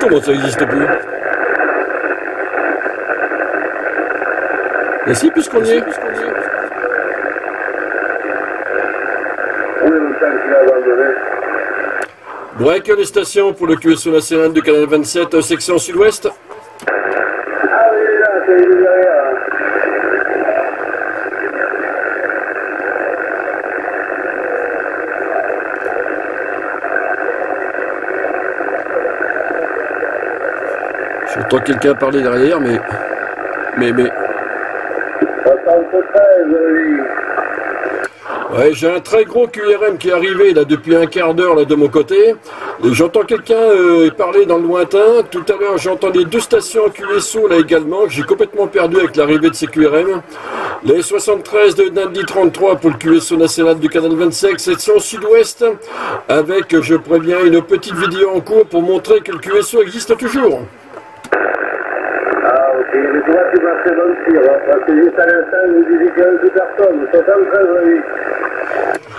Comment ça n'existe plus? Et si, puisqu'on y est. Break les stations pour le QSO national du canal 27, section sud-ouest. J'entends quelqu'un parler derrière, mais... Ouais, j'ai un très gros QRM qui est arrivé là depuis un quart d'heure là de mon côté. J'entends quelqu'un parler dans le lointain. Tout à l'heure j'entendais deux stations QSO là également, que j'ai complètement perdu avec l'arrivée de ces QRM. Les 73 de Nandi 33 pour le QSO national du canal 25, section sud-ouest, avec, je préviens, une petite vidéo en cours pour montrer que le QSO existe toujours.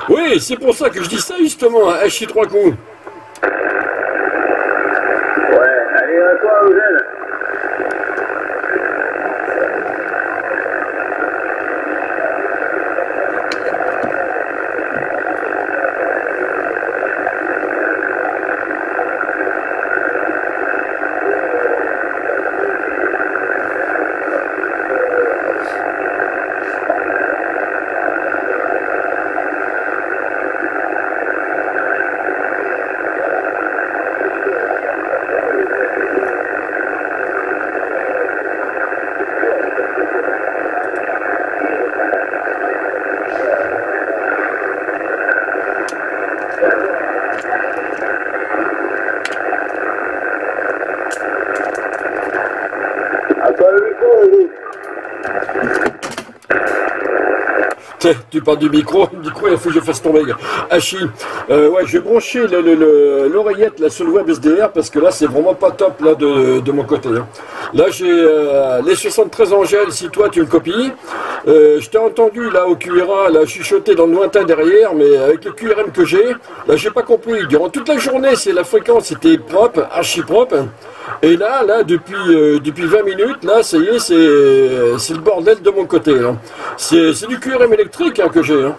Oui, c'est pour ça que je dis ça justement à HC3Con. Ouais, allez à toi, Eugène. Tu parles du micro, il faut que je fasse tomber. Hachi, ouais, je vais brancher l'oreillette là sur le WebSDR parce que là c'est vraiment pas top là de mon côté. Hein. Là j'ai les 73 Angèles, si toi tu me copies. Je t'ai entendu là au QRA, là chuchoter dans le lointain derrière, mais avec le QRM que j'ai, là j'ai pas compris. Durant toute la journée, c'est la fréquence était propre, archi propre. Et là, depuis 20 minutes, là, ça y est, c'est le bordel de mon côté. Hein. C'est du QRM électrique hein, que j'ai. Hein.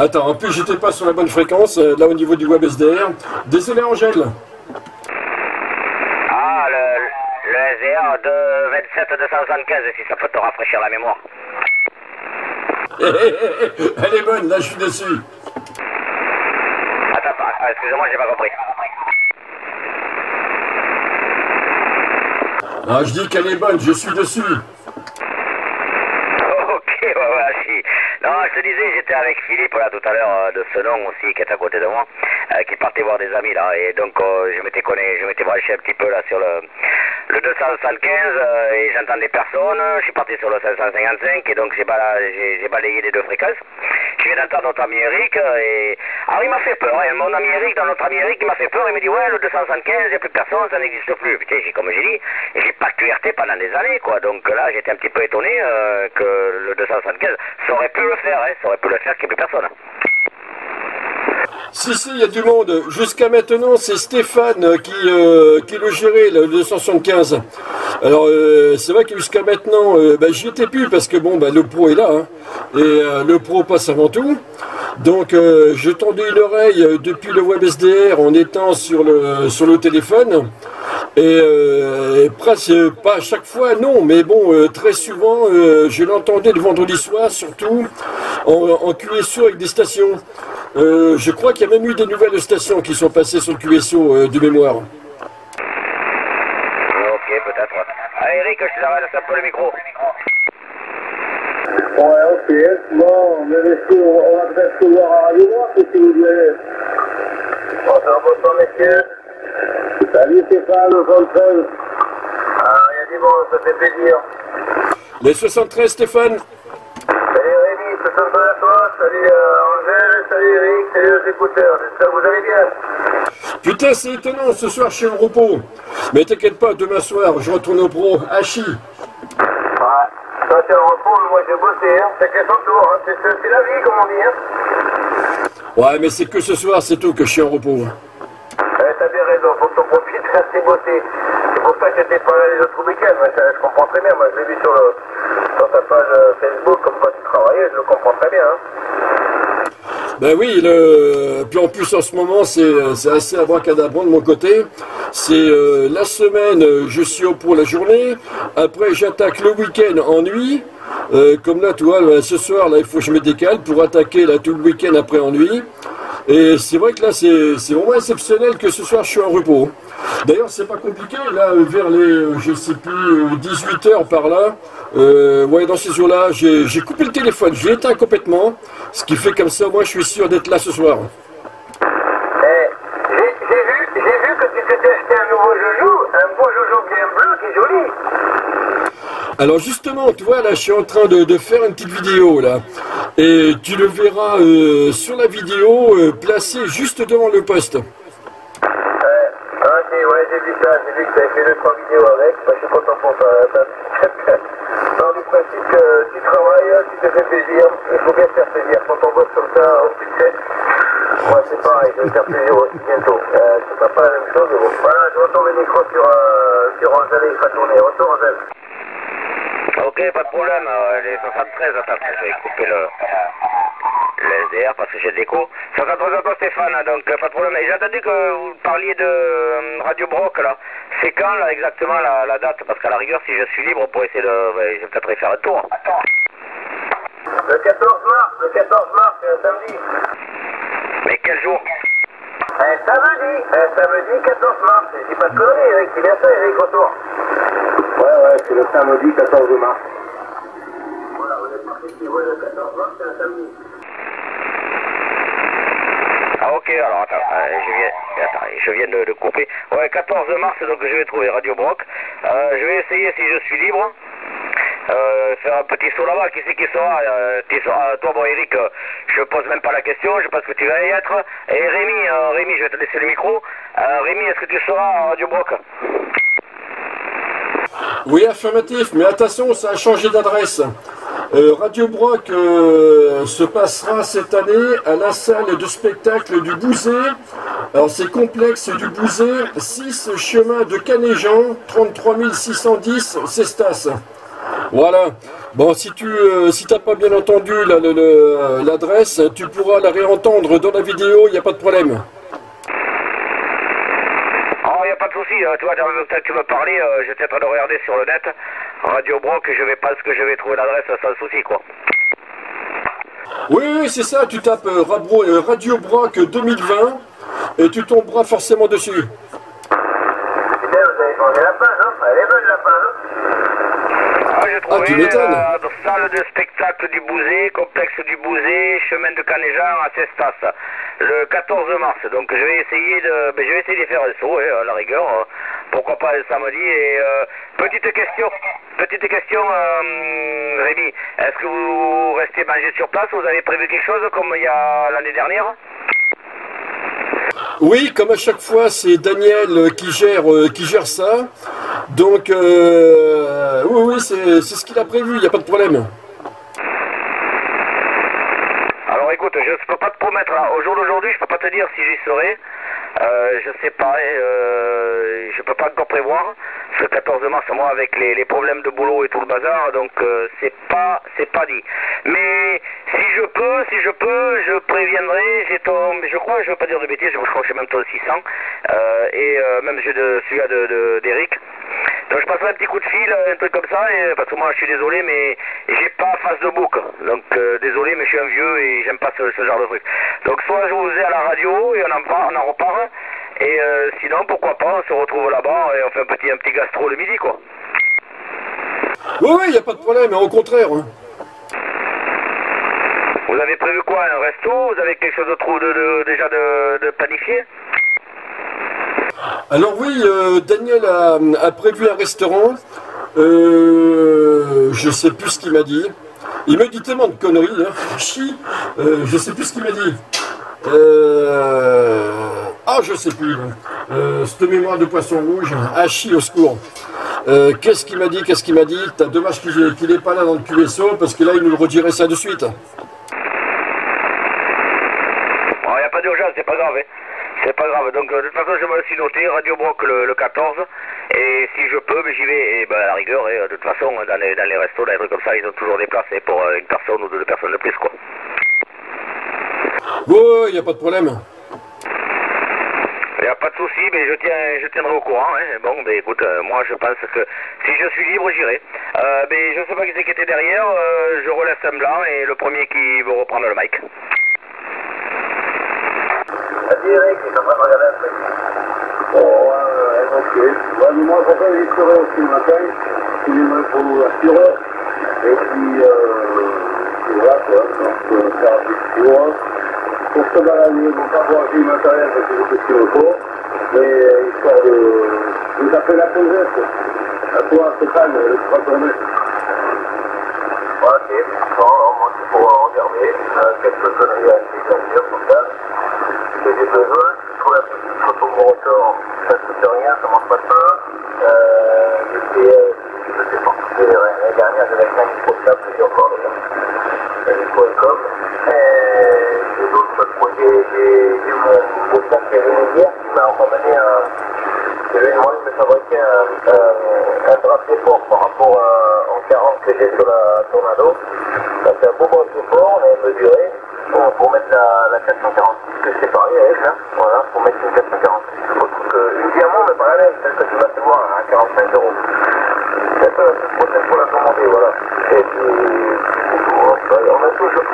Attends, en plus j'étais pas sur la bonne fréquence, là au niveau du WebSDR. Désolé Angèle. Ah, le SDR de 27 275, si ça peut te rafraîchir la mémoire. Elle est bonne, là je suis déçu. Attends, excusez-moi, j'ai pas compris. Ah, je dis qu'elle est bonne, je suis déçu. Je te disais, j'étais avec Philippe là tout à l'heure de ce nom aussi qui est à côté de moi, qui partait voir des amis là, et donc je m'étais branché un petit peu là sur le 275 et j'entendais personne. Je suis parti sur le 555 et donc j'ai balayé les deux fréquences. Je viens d'entendre notre ami Eric et alors il m'a fait peur, hein. Mon ami Eric, dans notre ami Eric, il m'a fait peur, il me dit ouais le 275, il n'y a plus personne, ça n'existe plus. Putain, comme j'ai dit, j'ai pas QRT pendant des années quoi, donc là j'étais un petit peu étonné que le 275, ça aurait pu le faire, hein. Ça aurait pu le faire qu'il n'y ait plus personne. Si, il y a du monde. Jusqu'à maintenant, c'est Stéphane qui le gérait, le 275. Alors, c'est vrai que jusqu'à maintenant, j'y étais plus parce que bon, le pro est là. Hein, et le pro passe avant tout. Donc, je tendais une oreille depuis le WebSDR en étant sur le téléphone. Et presque, pas à chaque fois, non, mais bon, très souvent, je l'entendais le vendredi soir, surtout en QSO avec des stations. Je crois qu'il y a même eu des nouvelles stations qui sont passées sur le QSO de mémoire. Ok, peut-être. Ah, Eric, je te arrête un peu le micro. Ouais, ok, bon, mais on va peut-être se voir à Radio Brock, si vous voulez. Bonjour, bonsoir, messieurs. Salut Stéphane, au 73. Ah, il y a du monde, ça fait plaisir. Les 73, Stéphane. Salut Rémi, 73 à toi, salut Angèle, salut Eric, salut les écouteurs, j'espère que vous allez bien. Putain, c'est étonnant, ce soir je suis au repos. Mais t'inquiète pas, demain soir, je retourne au pro, Hachi. Ah, toi t'es au repos, mais moi j'ai bossé, hein. Chacun son tour, hein. C'est la vie, comme on dit, hein. Ouais, mais c'est que ce soir, c'est tout que je suis au repos. T'as bien raison, faut que t'en profites, c'est bossé. C'est pour ça que t'étais pas là les autres week-ends, je comprends très bien, moi je l'ai vu sur le... sur ta page Facebook, comme quoi tu travaillais, je le comprends très bien. Hein. Ben oui, le... puis en plus en ce moment c'est assez abracadabrant de mon côté. C'est la semaine, je suis au pour la journée, après j'attaque le week-end en nuit. Comme là, tu vois, là, ce soir, là, il faut que je me décale pour attaquer là, tout le week-end après en nuit. Et c'est vrai que là, c'est vraiment exceptionnel que ce soir, je suis en repos. D'ailleurs, c'est pas compliqué, là, vers les, je sais plus, 18 h par là, ouais, dans ces eaux-là, j'ai coupé le téléphone, j'ai éteint complètement, ce qui fait comme ça, moi, je suis sûr d'être là ce soir. J'ai vu que tu t'étais acheté un nouveau joujou, un beau joujou bien bleu, qui est joli. Alors justement, tu vois, là, je suis en train de faire une petite vidéo, là. Et tu le verras sur la vidéo, placée juste devant le poste. Ouais, j'ai vu ça, j'ai vu que tu avais fait 2-3 vidéos avec. Bah, je suis content pour toi. Dans le principe que tu travailles, tu te fais plaisir. Il faut bien te faire plaisir. Quand on bosse comme ça, au succès, moi c'est pareil, je vais te faire plaisir aussi bientôt. C'est pas la même chose, mais bon. Voilà, je retourne le micro sur Angèle et il va tourner. Retour Angèle. Ok, pas de problème, les 73 à table, j'avais coupé le SDR parce que j'ai déco. 73 à toi Stéphane, donc pas de problème. Et j'ai entendu que vous parliez de Radio Brock là. C'est quand là exactement la date? Parce qu'à la rigueur, si je suis libre pour essayer de... Bah, je vais peut-être y faire un tour. Attends. Le 14 mars, c'est un samedi. Mais quel jour? Un samedi 14 mars, je dis pas de conneries Eric, c'est bien ça Eric, retour. Ouais, c'est le samedi 14 mars. Voilà, vous êtes parti, le 14 mars, c'est un samedi. Ah ok, alors attends, je viens de couper. Ouais, 14 mars, donc je vais trouver Radio Brock. Je vais essayer si je suis libre. Faire un petit saut là-bas, qui c'est qui sera toi, bon Eric, je pose même pas la question, je pense que tu vas y être. Et Rémi, je vais te laisser le micro. Rémi, est-ce que tu seras à Radio Brock? Oui, affirmatif, mais attention, ça a changé d'adresse. Radio Brock se passera cette année à la salle de spectacle du Bouzet. Alors c'est complexe du Bouzet, 6 chemin de Canéjean, 33 610 Cestas. Voilà. Bon, si tu t'as pas bien entendu l'adresse, tu pourras la réentendre dans la vidéo, il n'y a pas de problème. Oh, il n'y a pas de souci. Tu vois, tu me parlais, j'étais en train de regarder sur le net. Radio Brock, je vais pas ce que je vais trouver l'adresse sans souci, quoi. Oui, c'est ça. Tu tapes Radio Brock 2020 et tu tomberas forcément dessus. Bien, vous avez changé la page, hein. Elle est bonne la page. Ah, tu m'étonnes. Salle de spectacle du Bouzet, complexe du Bouzet, chemin de Canéjean à Cestas, le 14 mars. Donc je vais essayer de, faire un saut, à la rigueur. Pourquoi pas le samedi. Et petite question, Rémi, est-ce que vous restez manger sur place? Vous avez prévu quelque chose comme il y a l'année dernière? Oui, comme à chaque fois, c'est Daniel qui gère ça. Donc, oui, c'est ce qu'il a prévu, il n'y a pas de problème. Alors écoute, je ne peux pas te promettre, hein. Au jour d'aujourd'hui, je ne peux pas te dire si j'y serai. Je sais pas, je peux pas encore prévoir. Ce 14 mars, moi, avec les problèmes de boulot et tout le bazar, donc c'est pas dit. Mais si je peux, je préviendrai. Je crois, je veux pas dire de bêtises, je crois que j'ai même ton 600 et même celui-là d'Eric. Donc je passerai un petit coup de fil, un truc comme ça, et, parce que moi je suis désolé, mais j'ai pas face de bouc. Donc désolé, mais je suis un vieux et j'aime pas ce genre de truc. Donc soit je vous ai à la radio et on en reparle, et sinon pourquoi pas, on se retrouve là-bas et on fait un petit gastro le midi, quoi. Oui, y a pas de problème, au contraire. Hein. Vous avez prévu quoi, un resto? Vous avez quelque chose de planifié? Alors oui, Daniel a prévu un restaurant. Je sais plus ce qu'il m'a dit. Il me dit tellement de conneries. Chi. Je sais plus ce qu'il m'a dit. Ah, je sais plus. Cette mémoire de poisson rouge. Ah, chi, au secours. Qu'est-ce qu'il m'a dit? Qu'est-ce qu'il m'a dit? T'as dommage qu'il n'est pas là dans le QSO parce que là, il nous le redirait ça de suite. C'est pas grave, hein. C'est pas grave. Donc de toute façon, je me le suis noté, Radio Brock le 14, et si je peux, j'y vais, et ben, à la rigueur, et, de toute façon, dans les restos, dans les trucs comme ça, ils ont toujours des places et pour une personne ou deux personnes de plus, quoi. Bon, il n'y a pas de problème. Il n'y a pas de souci, mais je tiendrai au courant. Hein. Bon, ben écoute, moi je pense que si je suis libre, j'irai. Mais je ne sais pas qui était derrière, je relaisse un blanc et le premier qui veut reprendre le mic. Direct, ils sont en train de regarder un truc. Bon, ok. Bah, moi, pourquoi il est assuré aussi le matin, il est même pour nous assurer. Et puis, tu vois, quoi. Donc, ça a plus de jours. Pour se balader, pour pas voir du matériel, parce que c'est tout ce qu'il me faut. Mais histoire de nous appeler à poser, quoi. À toi, c'est calme, laisse pas tomber. Ok, bon, on pourra regarder. Quelques conneries à dire pour ça. J'ai des besoins, je trouve la petite photo de mon ressort, ça ne coûte rien, ça ne mange pas de pain. Je sais pas, l'année dernière, j'avais un petit portable, j'ai encore déjà. J'ai d'autres projets, j'ai mon frère qui est venu hier, qui m'a ramené un. Je lui ai demandé de me fabriquer un bracelet fort par rapport à, en 40 que j'ai sur la Tornado. Ça fait un beau bracelet fort, on avait mesuré. Pour mettre la 446 que je t'ai parlé avec là, voilà, pour mettre une 446. Je trouve qu'une diamant mais pas la même, celle que tu vas te voir à 45 €. C'est ça, c'est prochaine pour la commander, voilà. Et puis, on a toujours.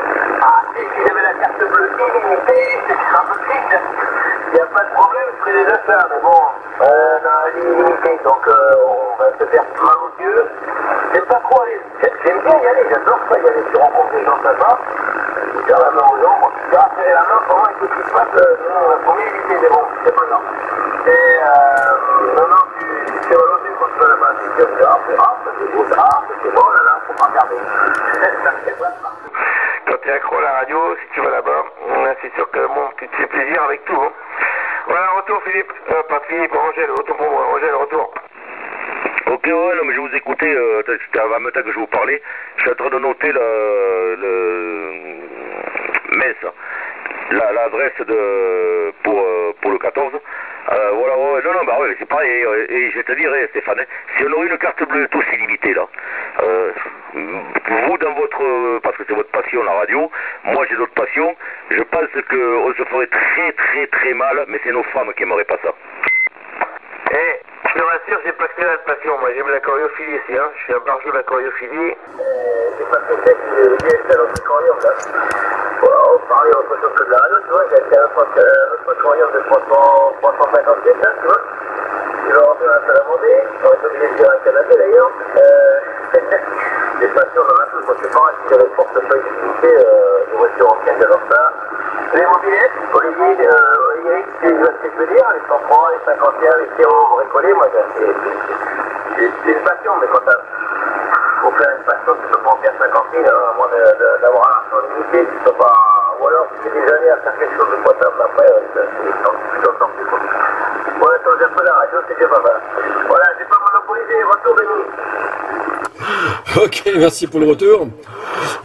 Ah, et si j'avais la carte bleue illimitée, c'est un peu triste. Il n'y a pas de problème, je ferai déjà ça, mais bon, on a l'illimité, donc on va se faire mal aux yeux. J'aime pas trop aller, j'aime bien y aller, j'adore ça y aller, tu rencontres les gens là-bas. Faire la main aux gens, moi, tu dois serrer la main, comment il faut qu'il se passe, pour mieux éviter, mais bon, c'est pas grave. Et maintenant, tu t'es relogé quand tu vas là-bas, tu te dis, ah, c'est rare, c'est beau, c'est rare, c'est bon, là, là, faut pas regarder. Quand t'es accro à la radio, si tu vas là-bas, c'est sûr que, bon, tu te fais plaisir avec tout, hein. Voilà, retour, Philippe, pas Philippe, Angèle, retour pour moi, Angèle, retour. Ok, ouais, non, mais je vous écoutais, c'était avant même temps que je vous parlais, je suis en train de noter l'adresse pour le 14. Voilà, ouais, non, non, bah ouais, c'est pareil, et je te dirais, Stéphane, hein, si on aurait une carte bleue tous illimitée, là, vous dans votre, parce que c'est votre passion la radio, moi j'ai d'autres passions, je pense qu'on se ferait très mal, mais c'est nos femmes qui aimeraient pas ça. Eh, je te rassure, j'ai pas que la passion, moi j'aime la choréophilie ici, hein, je suis un barjou de la choréophilie. J'ai pas que le dans le choréo, là. On parlait autre chose que de la radio, tu vois, j'ai acheté un autre courrier de 357, hein, tu vois. Je vais rentrer dans la salle à monter, j'aurais été obligé de dire un canapé d'ailleurs. Les passions dans la chose, moi je pense, si j'avais le portefeuille d'utilité, les voitures anciennes, j'adore ça. Les mobilettes, Olivier, tu vois ce que je veux dire, les 100 francs, les 51, les 0 bricolés, moi c'est une passion, mais quand t'as. Pour faire une passion, tu peux prendre bien 50 000, à moins d'avoir un argent limité, tu peux pas. Ou alors, si j'ai des années à faire quelque chose de potable, après, c'est encore plus compliqué. Bon, attends, j'ai un peu la radio, c'est déjà pas mal. Voilà, j'ai pas monopolisé, retour Denis. Ok, merci pour le retour.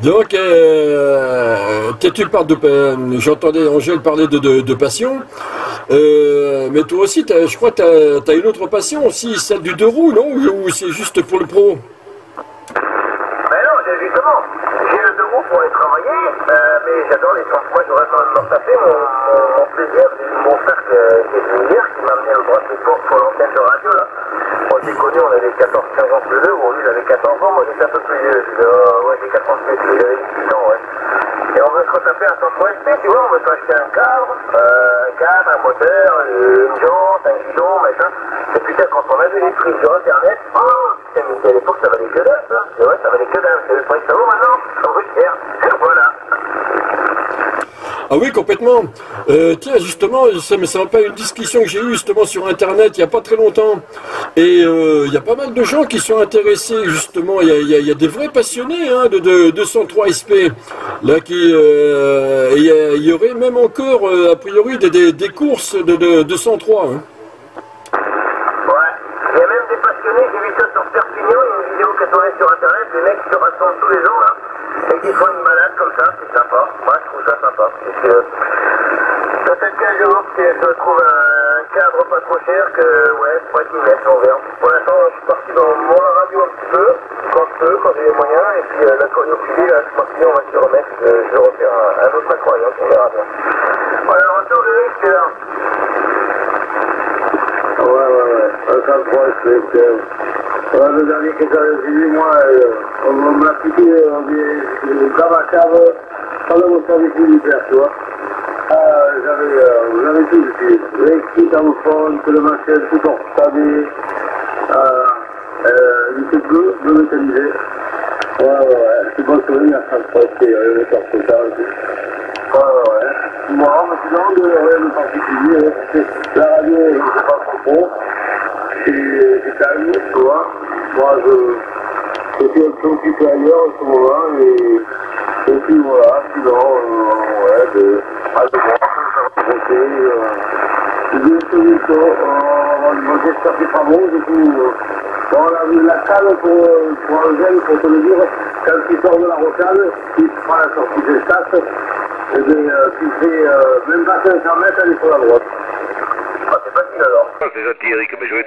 Donc, tu parles de. J'entendais Angèle parler de passion. Mais toi aussi, je crois que tu as une autre passion aussi, celle du deux roues, non? Ou c'est juste pour le pro? Mais j'adore les gens, moi j'aurais quand même m'en tapé mon plaisir, mon frère qui est venu hier, qui m'a amené le bras de porte pour l'antenne de radio là. Moi j'ai connu, on avait 14-15 ans plus deux, bon lui il avait 14 ans, moi j'étais un peu plus vieux, ouais j'ai 14 ans plus deux, j'avais 18 ans ouais. Et on veut se retaper un centre OSP, tu vois, on veut s'acheter un cadre, un moteur, une jante, un guidon, machin. Et putain quand on a vu les prix sur internet, oh putain mais à l'époque ça valait que dalle ça, c'est vrai ça valait que dalle, c'est le prix que ça vaut maintenant, c'est un peu cher. Voilà. Ah oui, complètement. Tiens, justement, ça rappelle une discussion que j'ai eue justement sur Internet il n'y a pas très longtemps. Et il y a pas mal de gens qui sont intéressés, justement. Il y a des vrais passionnés hein, de 203 SP. Là, qui, il y aurait même encore, a priori, des courses de 203. Hein. Ils font une balade comme ça, c'est sympa. Moi, je trouve ça sympa. Dans cette case, je trouve un cadre pas trop cher que, ouais, je crois qu'ils me laissent en verre. Pour l'instant, je suis parti dans mon radio un petit peu, quand je peux, quand j'ai les moyens. Et puis, la curiosité, là, je crois qu'on va se remettre. Je repère un autre incroyable, on verra bien. Voilà, le retour de Rick, c'est là. Ouais. Le dernier que j'avais suivi, moi, on m'a piqué des gravataves pendant mon service militaire, tu vois. J'avais tout, l'Exitamophone, tout le marché, tout en retardé, le truc bleu, le métallisé. Ouais, c'est bon souvenir, ça me passe, c'est le torse de ça aussi. Ouais. Moi, maintenant, rien de particulier, la radio, je ne sais pas trop bon. C'est calme, tu vois. Moi, je suis un peu occupé ailleurs en ce moment, et puis voilà, sinon, j'espère que c'est pas bon, du coup, on a la salle pour un jeune, pour te le dire, quand il sort de la rocade, il prend la sortie des stats, et bien, il fait même pas 500 mètres, elle est sur la droite. C'est gentil Eric, mais je vais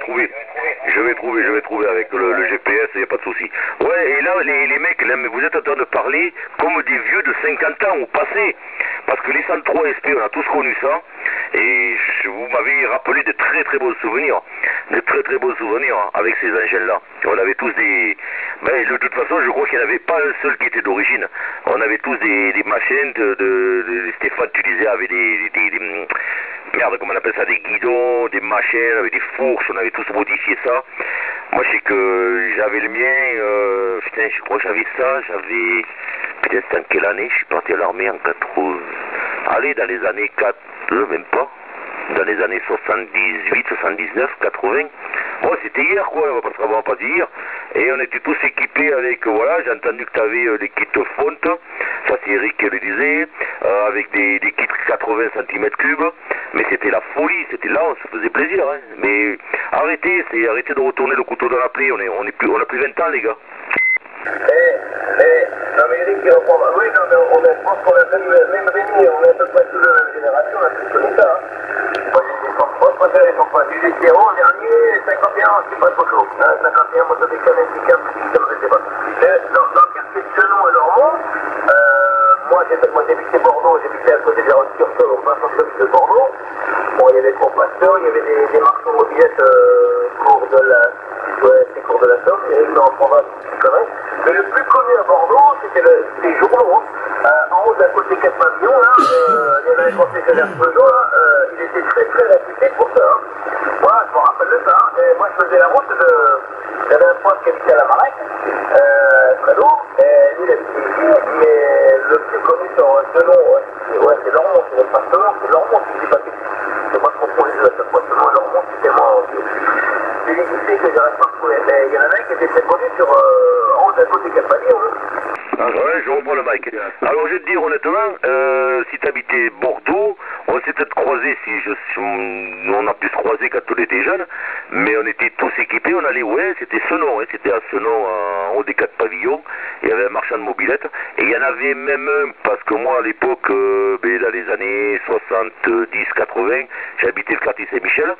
trouver avec le GPS, il n'y a pas de souci. Ouais, et là, les mecs, là, mais vous êtes en train de parler comme des vieux de 50 ans au passé. Parce que les 103 SP, on a tous connu ça. Et vous m'avez rappelé de très bons souvenirs. De très bons souvenirs avec ces engins-là. On avait tous des... Ben, de toute façon, je crois qu'il n'y en avait pas un seul qui était d'origine. On avait tous des machines de Stéphane, tu disais, avec des merde, comment on appelle ça, des guidons, des machines, avec des fourches, on avait tous modifié ça. Moi, je sais que j'avais le mien, putain, je crois que j'avais ça, j'avais... Putain, c'était en quelle année? Je suis parti à l'armée en 80... Allez, dans les années 4... même pas. Dans les années 78, 79, 80... Oh, c'était hier, quoi, parce qu'on va pas dire. Et on était tous équipés avec, voilà, j'ai entendu que tu avais des kits fonte, ça c'est Eric qui le disait, avec des kits 80 cm3, mais c'était la folie, c'était là, on se faisait plaisir, hein. Mais arrêtez de retourner le couteau dans la plaie, on a plus 20 ans, les gars. Non mais Eric, oui, non mais je pense qu'on a même Rémi, on est à peu près tous de la même génération, on a tous connu ça, moi, je préfère pas. Du Zéro, dernier, 51, c'est pas trop chaud. 51, moi, ça déconne, je sais pas. Dans le quartier de Chenon et Lormont, moi, j'habitais Bordeaux, j'habitais à côté de la route Cursol, au passant de Bordeaux. Bon, il y avait des compasteurs, il y avait des marchands mobilettes cours de la Somme, il y avait une en province, je connais. Mais le plus connu à Bordeaux, c'était les journaux. En haut de la côte des 4 pavillons, là, il y avait un concessionnaire Peugeot, là, il était très réputé pour ça. Hein. Moi, je me rappelle de ça. Hein. Et moi, je faisais la route de... J'avais un pote qui habitait à la Marec, très lourd, et lui, il habitait ici, mais le plus connu sur Chenon, ouais, c'est Lormont, c'est même pas Chenon, c'est Lormont qui s'est passé. C'est moi, je comprends les deux à chaque fois, Chenon et Lormont, c'était moi aussi. C'est les lycées que j'arrive pas à retrouver, mais il y en a un qui était très connu sur... en haut de la côte des 4 pavillons, hein. Ouais, je reprends le mic. Alors je vais te dire honnêtement, si tu habitais Bordeaux, on s'est peut-être croisés, on a pu se croiser quand on était jeunes, mais on était tous équipés, on allait, ouais, c'était Cenon, hein, c'était à Cenon, en haut des 4 pavillons, il y avait un marchand de mobilettes, et il y en avait même un, parce que moi à l'époque, dans les années 70-80, j'habitais le quartier Saint-Michel,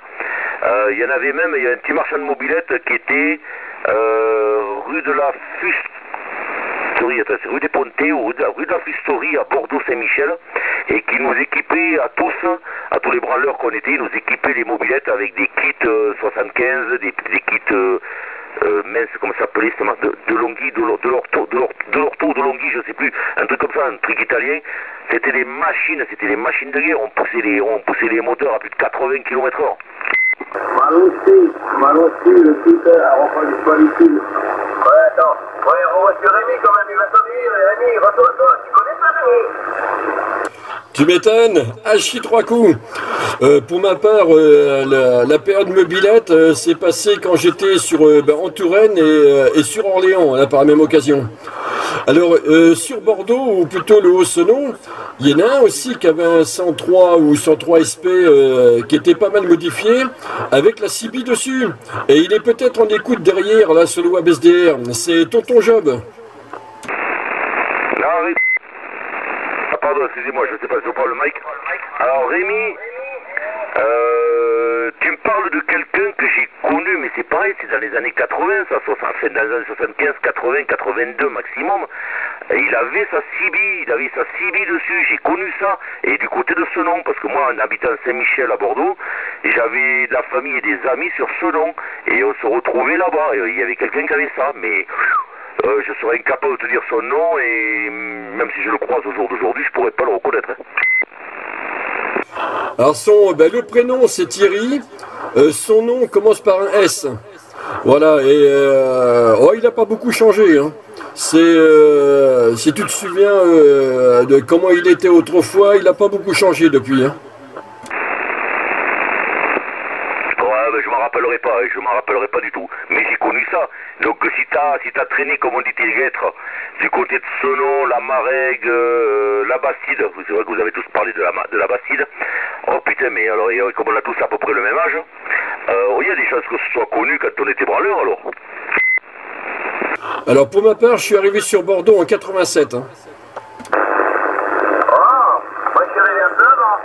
il y en avait même, il y a un petit marchand de mobilettes qui était rue de la Fuste, c'est rue des Pontés, rue de la Fusterie à Bordeaux-Saint-Michel, et qui nous équipait à tous, à tous les branleurs qu'on était, ils nous équipaient les mobilettes avec des kits 75, des kits mince, comment ça s'appelait, de Longhi, de l'orto, de Longhi, je sais plus, un truc comme ça, un truc italien. C'était des machines de guerre, on poussait les moteurs à plus de 80 km/h. Malossi, le Twitter a reconnu pas l'utile. Ouais, attends. Ouais, revois-tu Rémi quand même, il va t'obéir. Rémi, retourne-toi, tu connais pas Rémi? Tu m'étonnes, HC3Con. Pour ma part, la période mobilette s'est passée quand j'étais en Touraine et sur Orléans, là, par la même occasion. Alors, sur Bordeaux, ou plutôt le Haut-Senon, il y en a un aussi qui avait un 103 ou 103 SP qui était pas mal modifié, avec la Cibi dessus. Et il est peut-être en écoute derrière, là, sur le WebSDR. C'est Tonton Job. Ah, pardon, excusez-moi, je ne sais pas si on parle le mic. Alors, Rémi, tu me parles de quelqu'un que j'ai connu, mais c'est pareil, c'est dans les années 80, ça, dans les années 75, 80, 82 maximum. Il avait sa Cibi, dessus, j'ai connu ça, et du côté de Senon, parce que moi, en habitant Saint-Michel à Bordeaux, j'avais de la famille et des amis sur Senon, et on se retrouvait là-bas, et il y avait quelqu'un qui avait ça, mais je serais incapable de te dire son nom, et même si je le croise au jour d'aujourd'hui, je pourrais pas le reconnaître. Hein. Alors le prénom c'est Thierry, son nom commence par un S, voilà, et il n'a pas beaucoup changé, hein. C'est, si tu te souviens de comment il était autrefois, il n'a pas beaucoup changé depuis. Hein. Je m'en rappellerai pas du tout, mais j'ai connu ça. Donc si t'as traîné, comme on dit les guêtres, du côté de Senon, la Marègue, la Bastide, c'est vrai que vous avez tous parlé de la Bastide. Oh putain, mais alors, comme on a tous à peu près le même âge, il y a des chances que ce soit connu quand on était branleur, alors. Alors pour ma part, je suis arrivé sur Bordeaux en 87. Hein. Oh, moi je suis arrivé un peu avant.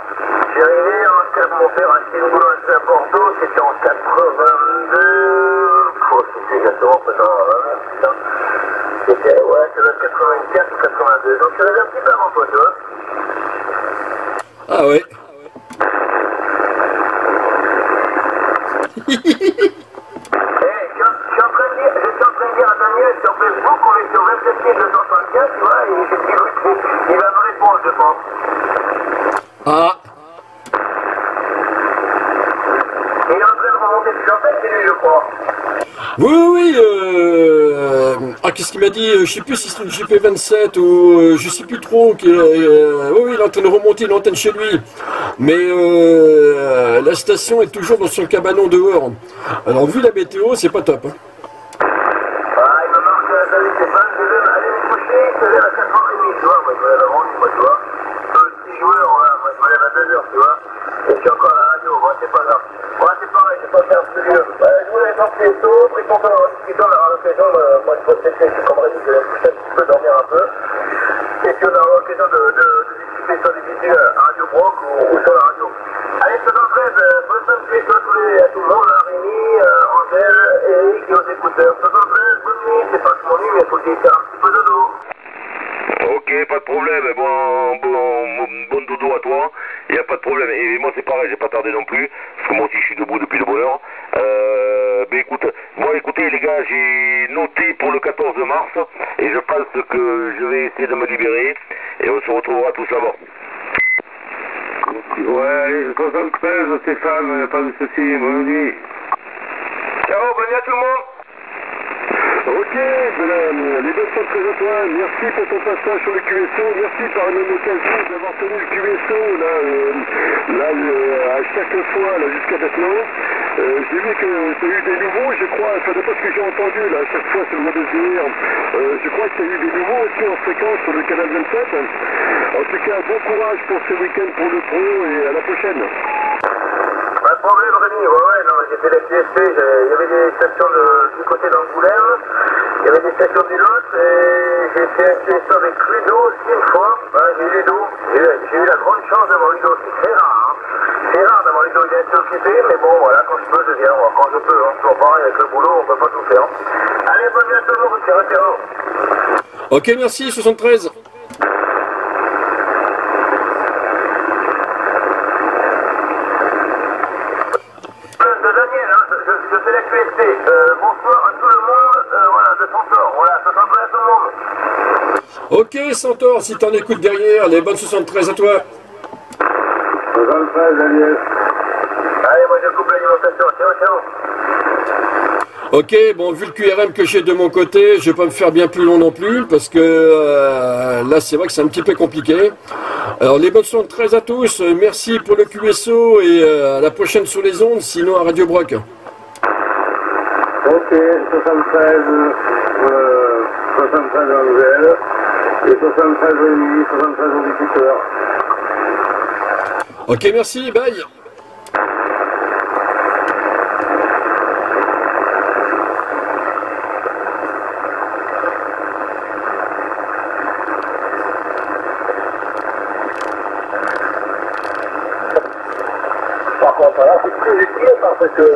Je suis arrivé mon père a fait une boulot à Bordeaux, c'était en 82, quoi, c'était exactement maintenant, putain, c'était, ouais, c'est le 84 ou 82, donc je l'avais un petit peu avant toi, tu vois. Ah ouais. Je suis en train de dire à Daniel sur Facebook, on est sur 27 264, tu vois, et j'ai dit oui, il va me répondre, je pense. Ah. Oui, qu'est-ce qu'il m'a dit? Je sais plus si c'est une GP27 ou je sais plus trop. Oui, il est en train de remonter une antenne chez lui. Mais la station est toujours dans son cabanon dehors. Alors, vu la météo, c'est pas top. Hein. Ah, il me marque, salut Stéphane, je vais aller me coucher, je vais à 4h30, tu vois. Moi, je vais à la ronde, moi, tu vois. Je suis petit joueur, voilà, moi, je me lève à 2h, tu vois. Et je suis encore à la radio, moi, c'est pas grave. Moi, c'est pareil, je pas faire ce lieu. Je voulais faire plus tôt, pris pour faire un petit temps, à l'occasion, moi je peux tester, je suis comme Rémi, je vais me coucher un petit peu, dormir un peu. Et puis on aura l'occasion de discuter sur des vidéos Radio Brock ou sur la radio. Allez, c'est en fait, bonne fin de nuit à tout le monde, Rémi, Angèle, Eric et aux écouteurs. C'est en fait, bonne nuit, c'est pas que mon nuit, mais il faut que j'y fasse un petit peu de dodo. Ok, pas de problème, bon dodo à toi. Il n'y a pas de problème, et moi c'est pareil, j'ai pas tardé non plus, parce que moi aussi je suis debout depuis le bonne heure. Mais écoute, moi écoutez les gars, j'ai noté pour le 14 mars, et je pense que je vais essayer de me libérer, et on se retrouvera tous là-bas. Ouais, Constant 13, Stéphane, pas de soucis, bonne nuit. Ciao, bonne nuit à tout le monde. Ok, madame, les 213 étoiles, merci pour ton passage sur le QSO, merci par une occasion d'avoir tenu le QSO à chaque fois jusqu'à maintenant. J'ai vu que tu as eu des nouveaux, je crois, enfin de ce que j'ai entendu là, à chaque fois sur le WebSDR, je crois que tu as eu des nouveaux aussi en fréquence sur le canal 27. En tout cas, bon courage pour ce week-end pour le pro et à la prochaine. Pas de problème Rémi, ouais, non, j'ai fait la QSP, il y avait des stations du côté d'Angoulême, il y avait des stations du Lot, et j'ai fait un QSO avec Ludo aussi une fois, ouais, j'ai eu la grande chance d'avoir Ludo aussi, c'est rare, hein. C'est rare d'avoir Ludo, il est assez occupé, mais bon, voilà, quand je peux, je viens, quand je peux, hein, toujours pareil, avec le boulot, on peut pas tout faire. Allez, bonne nuit à tout le monde, c'est Rétéo. Ok, merci, 73. Bonsoir à tout le monde, voilà, de Centaure, voilà, ça s'appelle à tout le monde. Ok, Centaure, si t'en écoutes derrière, les bonnes 73 à toi. 73, Daniel. Allez, moi je coupe l'alimentation, ciao. Ok, bon, vu le QRM que j'ai de mon côté, je vais pas me faire bien plus long non plus, parce que là, c'est vrai que c'est un petit peu compliqué. Alors, les bonnes sont très à tous, merci pour le QSO, et à la prochaine sur les ondes, sinon à Radio Brock. Ok, 73 en nouvelle, et 73 au midi, 73 au 18 heures. Ok, merci, bye. Par contre, là, c'est très utile parce que